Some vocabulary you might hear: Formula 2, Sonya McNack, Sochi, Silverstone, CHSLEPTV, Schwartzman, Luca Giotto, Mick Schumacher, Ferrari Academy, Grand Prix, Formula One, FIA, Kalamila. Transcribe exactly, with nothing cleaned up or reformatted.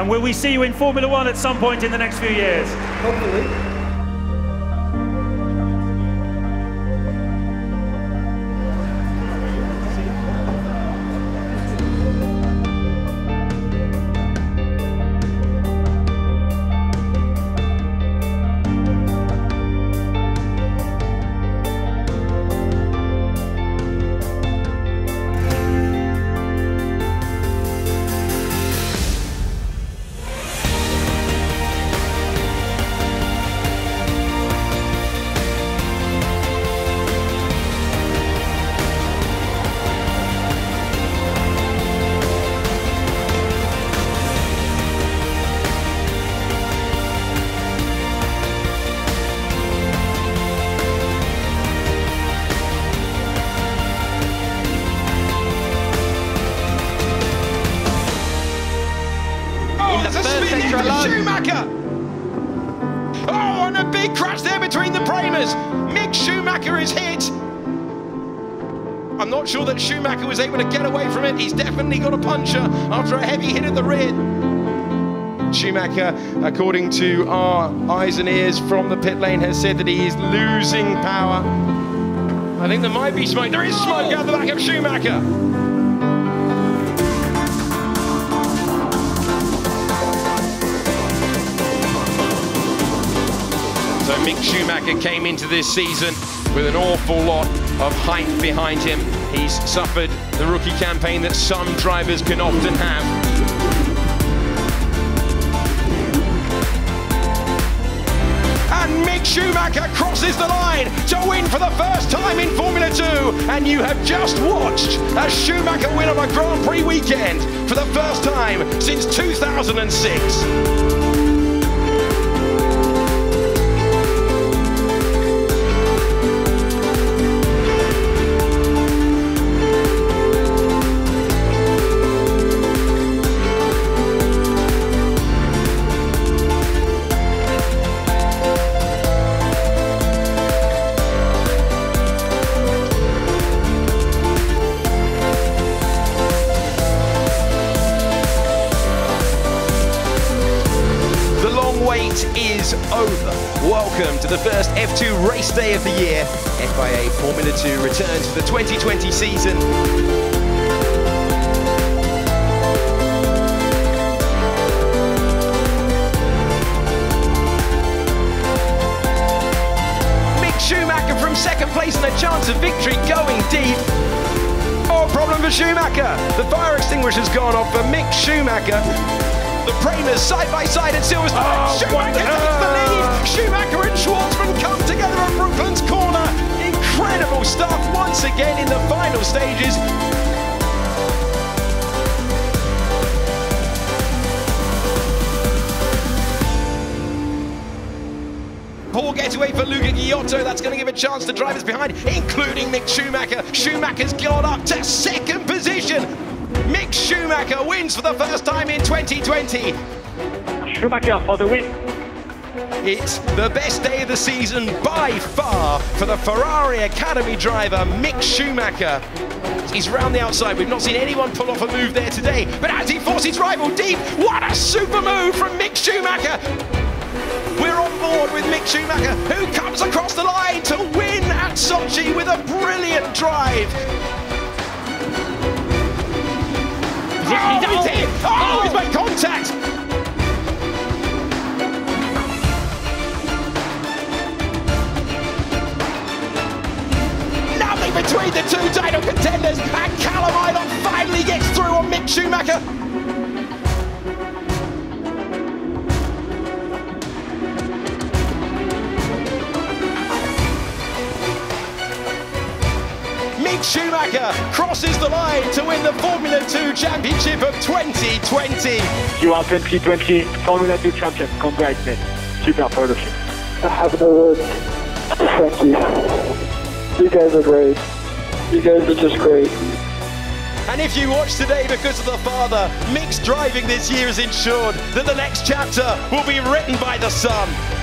And will we see you in Formula One at some point in the next few years? Hopefully. Schumacher! Oh, and a big crash there between the primers. Mick Schumacher is hit. I'm not sure that Schumacher was able to get away from it. He's definitely got a puncher after a heavy hit at the rear. Schumacher, according to our eyes and ears from the pit lane, has said that he is losing power. I think there might be smoke. There is smoke out the back of Schumacher. So Mick Schumacher came into this season with an awful lot of hype behind him. He's suffered the rookie campaign that some drivers can often have. And Mick Schumacher crosses the line to win for the first time in Formula two. And you have just watched a Schumacher win on a Grand Prix weekend for the first time since two thousand six. Is over. Welcome to the first F two race day of the year. F I A Formula two returns for the twenty twenty season. Mick Schumacher from second place and a chance of victory going deep. Oh, problem for Schumacher. The fire extinguisher's gone off for Mick Schumacher. The Primers side by side at Silverstone. Oh, Schumacher takes the lead. Schumacher and Schwartzman come together at Brooklyn's corner. Incredible stuff once again in the final stages. Poor getaway for Luca Giotto. That's going to give a chance to drivers behind, including Mick Schumacher. Schumacher's gone up to second position. Mick Schumacher wins for the first time in twenty twenty. Schumacher for the win. It's the best day of the season by far for the Ferrari Academy driver Mick Schumacher. He's round the outside. We've not seen anyone pull off a move there today. But as he forces his rival deep, what a super move from Mick Schumacher. We're on board with Mick Schumacher, who comes across the line to win at Sochi with a brilliant drive. Oh, he's hit! Oh, he's made contact! Nothing between the two title contenders, and Kalamila finally gets through on Mick Schumacher. Mick Schumacher crosses the line to win the Formula two Championship of twenty twenty. You are twenty twenty Formula two champion. Congrats, mate. Super proud of you. I have no words. Thank you. You guys are great. You guys are just great. And if you watch today because of the father, Mick's driving this year has ensured that the next chapter will be written by the son.